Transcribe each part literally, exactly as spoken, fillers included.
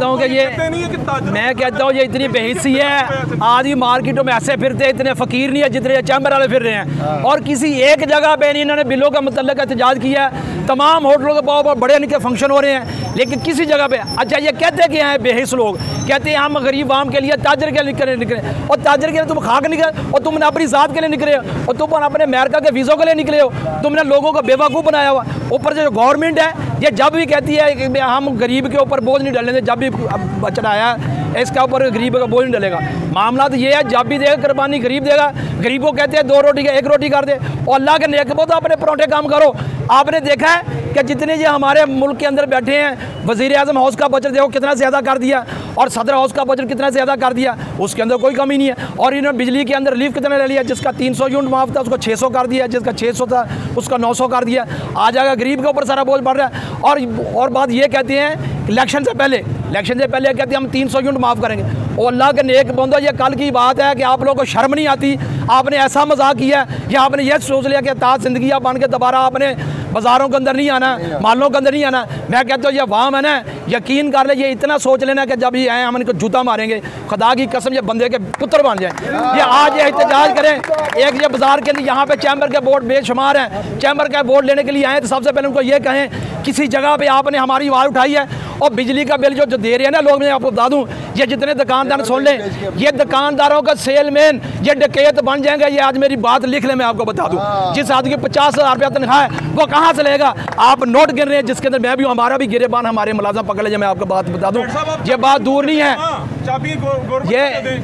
कि ये मैं कहता हूँ ये इतनी बेहिसी है, आज ही मार्केटों में ऐसे फिरते इतने फकीर नहीं है जितने चैम्बर वाले फिर रहे हैं। और किसी एक जगह पे नहीं इन्होंने बिलों का मतलब एहतजाज किया है, तमाम होटलों के बहुत बहुत बड़े इनके फंक्शन हो रहे हैं, लेकिन किसी जगह पे अच्छा ये कहते कि यहाँ बेहिस लोग कहते हैं हम गरीब आम के लिए ताजर के लिए निकले, और ताजर के लिए तुम खाक निकले, और तुमने अपनी ज़ात के लिए निकले हो, और तुम अपने अमेरिका के वीज़ों के लिए निकले हो, तुमने लोगों को बेवकूफ़ बनाया हुआ। ऊपर से जो गवर्नमेंट है ये जब भी कहती है कि हम गरीब के ऊपर बोझ नहीं डालेंगे, जब भी बचड़ा आया इसका ऊपर गरीब का बोझ नहीं डालेगा, मामला तो ये है जब भी देगा कुर्बानी गरीब देगा। गरीब को कहते हैं दो रोटी का एक रोटी कर दे, और अल्लाह के नेकबो तो अपने परोठे काम करो। आपने देखा है कि जितने ये हमारे मुल्क के अंदर बैठे हैं, वज़ीर आज़म हाउस का बजट देखो कितना ज़्यादा कर दिया, और सदर हाउस का बजट कितना ज़्यादा कर दिया, उसके अंदर कोई कमी नहीं है। और इन्होंने बिजली के अंदर रिलीफ कितना ले लिया, जिसका तीन सौ यूनिट माफ़ था उसको छः सौ कर दिया, जिसका छः सौ था उसका नौ सौ कर दिया। आ जाएगा गरीब के ऊपर सारा बोझ बढ़ रहा है। और और बात ये कहते हैं इलेक्शन से पहले इलेक्शन से पहले कहते हैं हम तीन सौ यूनिट माफ़ करेंगे। और अल्लाह के नेक बंदो ये कल की बात है कि आप लोगों को शर्म नहीं आती, आपने ऐसा मजाक किया कि आपने ये सोच लिया कि ताज जिंदगी आप बन के दोबारा आपने बाज़ारों के अंदर नहीं आना, मालों के अंदर नहीं आना। मैं कहता हूँ ये वाम है ना, यकीन कर ले, ये इतना सोच लेना कि जब ये आए हम इनको जूता मारेंगे, खुदा की कसम ये बंदे के पुत्र बन जाए। ये आज ये एहतजाज करें एक ये बाज़ार के अंदर, यहाँ पे चैम्बर के वोट बेशुमार हैं, चैम्बर का वोट लेने के लिए आए तो सबसे पहले उनको ये कहें किसी जगह पर आपने हमारी आवाज़ उठाई है। और बिजली का बिल जो जो दे रहे हैं ना लोग, मैं आपको बता दूँ ये जितने दुकानदार सुन लें, ये दुकानदारों का सेलमैन ये डकैत बन जाएंगे। ये आज मेरी बात लिख ले, मैं आपको बता दूँ जिस आदमी की पचास हज़ार रुपया तनख्वाह है वो कहाँ से लेगा। आप नोट गिन रहे हैं जिसके अंदर मैं भी हूँ, हमारा भी गिरेबान हमारे मुलाजम पकड़ ले। मैं आपको बात बता दूँ ये बात दूर नहीं है, ये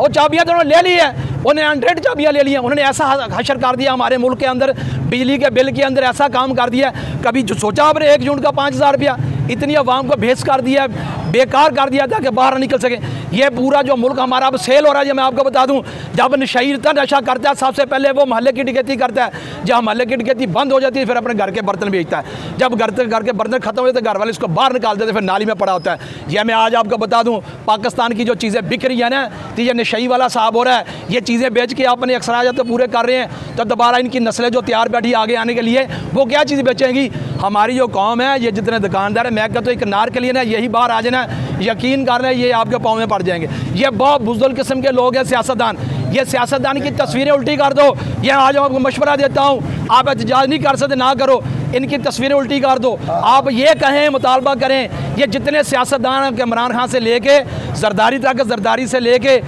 और चाबियाँ तो उन्होंने ले ली है, उन्हें हंड्रेड चाबियाँ ले ली हैं। उन्होंने ऐसा हशर कर दिया हमारे मुल्क के अंदर, बिजली के बिल के अंदर ऐसा काम कर दिया। कभी जो सोचा आपने एक यूनिट का पाँच हज़ार रुपया, इतनी आवाम को भेस कर दिया, बेकार कर दिया ताकि बाहर निकल सके। ये पूरा जो मुल्क हमारा अब सेल हो रहा है, ये मैं आपको बता दूं जब नशा नशा करता है सबसे पहले वो महल्ले की डकैती करता है। जब महल्ले की डकैती बंद हो जाती है फिर अपने घर के बर्तन बेचता है, जब घर घर के बर्तन खत्म हो जाते हैं घर वाले इसको बाहर निकाल देते, फिर नाली में पड़ा होता है। यह मैं आज आपको बता दूँ पाकिस्तान की जो चीज़ें बिक रही हैं ना, तो ये नशई वाला साहब हो रहा है, ये चीज़ें बेच के अपने अखराजात तो पूरे कर रहे हैं, तो दोबारा इनकी नस्लें जो तैयार बैठी आगे आने के लिए वो क्या चीज़ बेचेंगी। हमारी जो कौम है ये जितने दुकानदार हैं, मैं कहता हूँ एक नार के लिए ना यही बाहर आ जाना, यकीन कर रहे हैं ये आपके पाँव में पड़ जाएंगे। ये बहुत बुज़दिल किस्म के लोग हैं सियासतदान, ये सियासतदान की तस्वीरें उल्टी कर दो। यह आज आपको मशवरा देता हूँ, आप एहतजाज नहीं कर सकते ना करो, इनकी तस्वीरें उल्टी कर दो। आप ये कहें मुतालबा करें, ये जितने सियासतदान इमरान खान से लेके जरदारी तक, जरदारी से लेके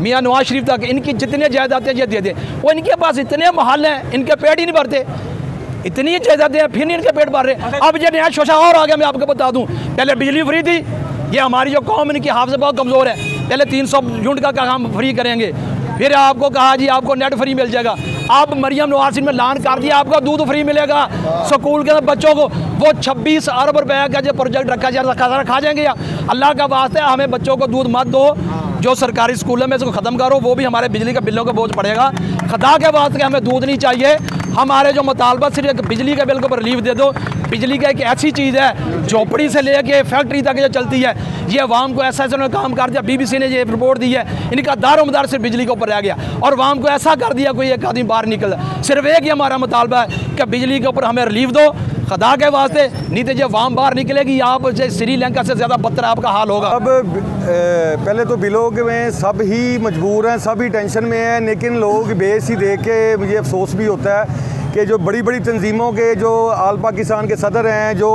मियाँ नवाज शरीफ तक, इनकी जितने जायदादें ये दे दें। वो इनके पास इतने महल हैं इनके पेट ही नहीं भरते, इतनी जायदादें हैं फिर नहीं इनके पेट भर रहे। अब ये नया शोशा और आ गया, मैं आपको बता दूं पहले बिजली फ्री थी, ये हमारी जो कौम इनकी हाफ़िज़ बहुत कमज़ोर है, पहले तीन सौ यूनिट का काम फ्री करेंगे, फिर आपको कहा जी आपको नेट फ्री मिल जाएगा। आप मरियम नवाज शरीफ में लान कर दिया आपको दूध फ्री मिलेगा स्कूल के अंदर बच्चों को, वो छब्बीस अरब रुपये का जो प्रोजेक्ट रखा जा रखा खा जाएंगे। या अल्लाह का वास्ता है हमें बच्चों को दूध मत दो, जो सरकारी स्कूलों में इसको ख़त्म करो, वो भी हमारे बिजली के बिलों का बोझ पड़ेगा। खुदा के वास्ते हमें दूध नहीं चाहिए, हमारे जो मुतालबा सिर्फ एक बिजली के बिल को ऊपर रिलीफ दे दो। बिजली का एक ऐसी चीज़ है झोपड़ी से लेके फैक्ट्री तक जो चलती है, ये अवाम को ऐसा ऐसा उन्होंने काम कर दिया। बीबीसी ने ये रिपोर्ट दी है, इनका दारोमदार सिर्फ बिजली के ऊपर रह गया, और अवाम को ऐसा कर दिया कोई एक आदमी बाहर निकल। सिर्फ एक ही हमारा मुतालबा है कि बिजली के ऊपर हमें रिलीफ दो खुदा के वास्ते, नहीं तो जब वाम बाहर निकलेगी आप श्रीलंका से ज़्यादा बदतर आपका हाल होगा। अब पहले तो बिलों के में सब ही मजबूर हैं, सब ही टेंशन में हैं, लेकिन लोग बेस ही देख के मुझे अफसोस भी होता है कि जो बड़ी बड़ी तंजीमों के जो आल पाकिस्तान के सदर हैं, जो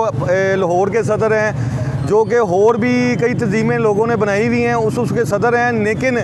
लाहौर के सदर हैं, जो कि और भी कई तंजीमें लोगों ने बनाई हुई हैं उस उसके सदर हैं, लेकिन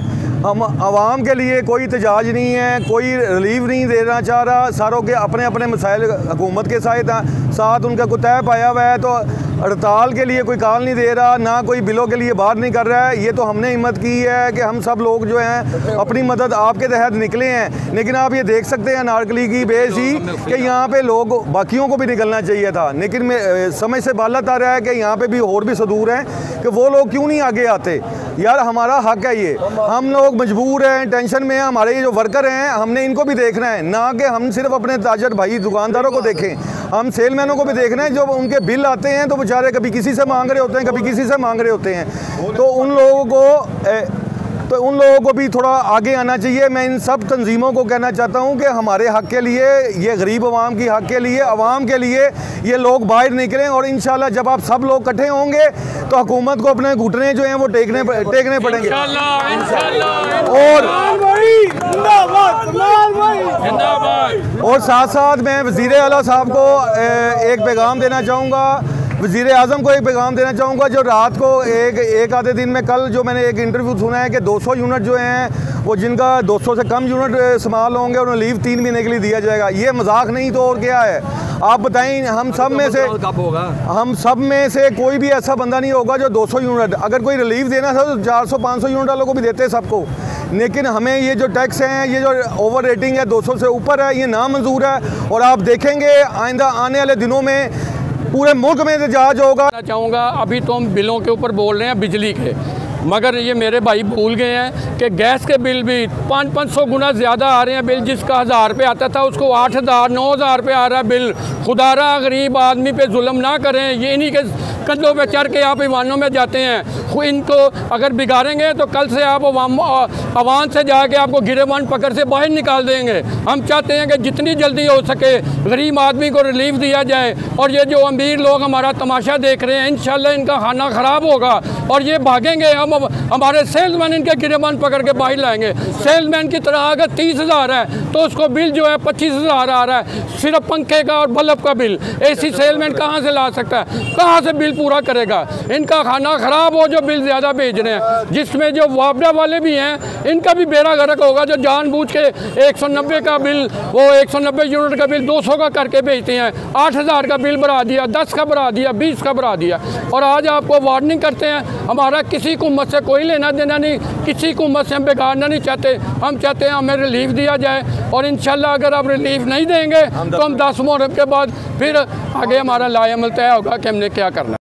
हम आवाम के लिए कोई एहतजाज नहीं है, कोई रिलीफ नहीं देना चाह रहा। सारों के अपने अपने मसाइल हुकूमत के साथ साथ उनका कोई तय पाया हुआ है, तो हड़ताल के लिए कोई कॉल नहीं दे रहा, ना कोई बिलों के लिए बाहर नहीं कर रहा है। ये तो हमने हिम्मत की है कि हम सब लोग जो हैं अपनी मदद आपके तहत निकले हैं, लेकिन आप ये देख सकते हैं अनारकली की बेस ही कि यहाँ पे लोग बाकियों को भी निकलना चाहिए था, लेकिन समय से बालत आ रहा है कि यहाँ पे भी और भी सदूर हैं कि वो लोग क्यों नहीं आगे आते। यार हमारा हक है ये, हम लोग मजबूर हैं, टेंशन में हैं, हमारे ये जो वर्कर हैं हमने इनको भी देखना है, ना कि हम सिर्फ अपने ताजर भाई दुकानदारों को देखें, हम सेलमैनों को भी देखना है। जब उनके बिल आते हैं तो बेचारे कभी किसी से मांग रहे होते हैं, कभी किसी से मांग रहे होते हैं, तो उन लोगों को ए, तो उन लोगों को भी थोड़ा आगे आना चाहिए। मैं इन सब तंजीमों को कहना चाहता हूं कि हमारे हक़ के लिए, ये गरीब आवाम की हक़ के लिए, आवाम के लिए ये लोग बाहर निकलें, और इंशाल्लाह जब आप सब लोग इकट्ठे होंगे तो हुकूमत को अपने घुटने जो हैं वो टेकने टेकने पड़ेंगे। इंशाल्लाह, इंशाल्लाह। और और साथ साथ मैं वज़ीर आला साहब को एक पैगाम देना चाहूँगा, वज़ीर आज़म को एक पैगाम देना चाहूँगा। जो रात को एक एक आधे दिन में कल जो मैंने एक इंटरव्यू सुना है कि दो सौ यूनिट जो हैं वो जिनका दो सौ से कम यूनिट इस्तेमाल होंगे उन्हें लीव तीन महीने के लिए दिया जाएगा। ये मजाक नहीं तो और क्या है। आप बताएं, हम सब में से हम सब में से कोई भी ऐसा बंदा नहीं होगा जो दो सौ यूनिट, अगर कोई रिलीफ देना था तो चार सौ पाँच सौ यूनिट वालों को भी देते सबको। लेकिन हमें ये जो टैक्स हैं, ये जो ओवर रेटिंग है दो सौ से ऊपर है, ये नामंजूर है। और आप देखेंगे आइंदा आने वाले दिनों में पूरे मुल्क में एहतजाज होगा। चाहूँगा, अभी तो हम बिलों के ऊपर बोल रहे हैं बिजली के, मगर ये मेरे भाई भूल गए हैं कि गैस के बिल भी पाँच पाँच सौ गुना ज़्यादा आ रहे हैं। बिल जिसका हज़ार रुपये आता था उसको आठ हज़ार नौ हज़ार रुपये आ रहा है बिल। खुदारा गरीब आदमी पे जुल्म ना करें। ये इन्हीं के कंधों पे चढ़ के आप ईवानों में जाते हैं। इनको अगर बिगाड़ेंगे तो कल से आप आवाम से जाके आपको गिरेबान पकड़ से बाहर निकाल देंगे। हम चाहते हैं कि जितनी जल्दी हो सके गरीब आदमी को रिलीफ दिया जाए। और ये जो अमीर लोग हमारा तमाशा देख रहे हैं, इंशाल्लाह इनका खाना ख़राब होगा और ये भागेंगे। हम हमारे सेल्समैन इनके गिरेबान पकड़ के बाहर लाएंगे। सेल्समैन की तरह अगर तीस हज़ार है तो उसको बिल जो है पच्चीस हज़ार आ रहा है सिर्फ पंखे का और बल्ब का बिल। एसी सेल्समैन कहाँ से ला सकता है, कहाँ से बिल पूरा करेगा? इनका खाना ख़राब हो जो बिल ज़्यादा भेज रहे हैं, जिसमें जो वापडा वाले भी हैं इनका भी बेड़ा गर्क होगा जो जानबूझ के एक सौ नब्बे का बिल, वो एक सौ नब्बे यूनिट का बिल दो सौ का करके भेजते हैं। आठ हज़ार का बिल बढ़ा दिया, दस का बढ़ा दिया, बीस का बढ़ा दिया। और आज आपको वार्निंग करते हैं, हमारा किसी हुकूमत से कोई लेना देना नहीं, किसी हुकूमत से हम बिगाड़ना नहीं चाहते। हम चाहते हैं हमें रिलीफ दिया जाए और इंशाल्लाह अगर आप रिलीफ नहीं देंगे तो हम दस मुहर्रम के बाद फिर आगे हमारा लाएमल तय होगा कि हमने क्या करना है।